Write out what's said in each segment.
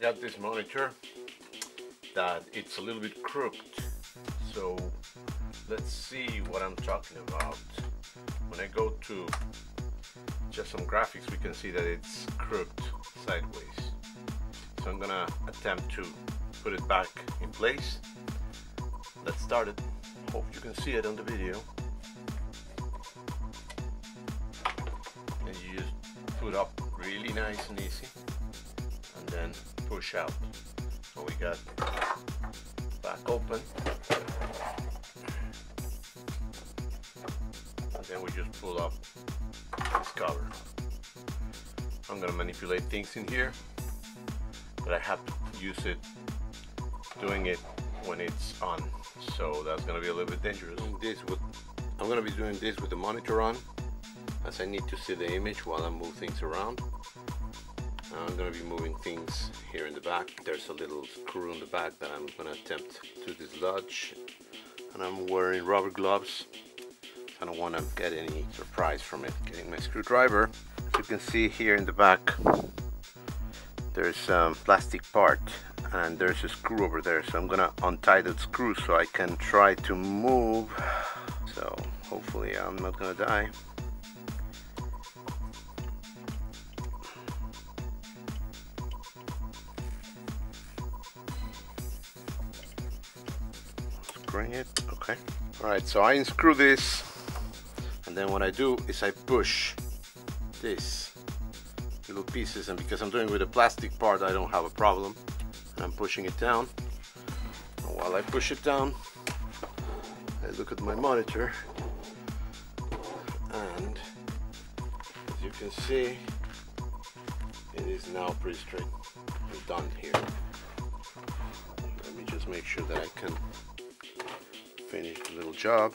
checked out this monitor, that it's a little bit crooked. So let's see what I'm talking about. When I go to just some graphics, we can see that it's crooked sideways. So I'm gonna attempt to put it back in place. Let's start it. Hope you can see it on the video. And you just put up really nice and easy, and then push out. So we got back open, and then we just pull up this cover. I'm gonna manipulate things in here, but I have to use it doing it when it's on, so that's gonna be a little bit dangerous. I'm gonna be doing this with the monitor on, as I need to see the image while I move things around. I'm gonna be moving things here in the back. There's a little screw in the back that I'm gonna attempt to dislodge, and I'm wearing rubber gloves. I don't want to get any surprise from it. Getting my screwdriver. As you can see here in the back, there's a plastic part, and there's a screw over there, so I'm gonna untie that screw so I can try to move. So hopefully I'm not gonna die. Unscrewing it, okay. Alright, so I unscrew this, and then what I do is I push this little pieces, and because I'm doing it with a plastic part, I don't have a problem. I'm pushing it down, and while I push it down, I look at my monitor, and as you can see, it is now pretty straight. We're done here. Let me just make sure that I can finish the little job.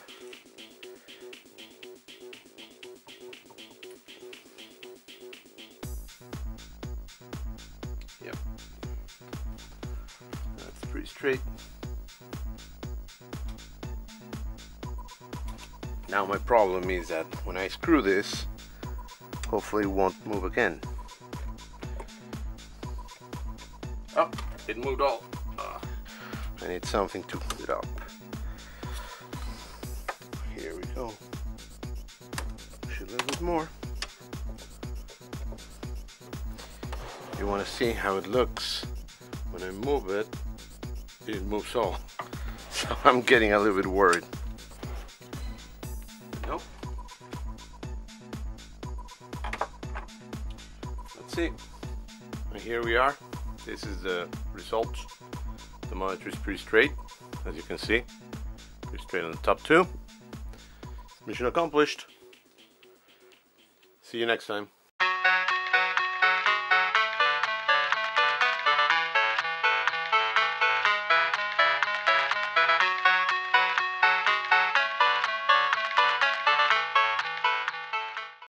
Yep. That's pretty straight. Now my problem is that when I screw this, hopefully it won't move again. Oh, it moved all. I need something to put it up. Here we go. Push it a little bit more. You want to see how it looks. When I move it, it moves all. So I'm getting a little bit worried. Nope. Let's see. And here we are. This is the result. The monitor is pretty straight, as you can see. Pretty straight on the top too. Mission accomplished. See you next time.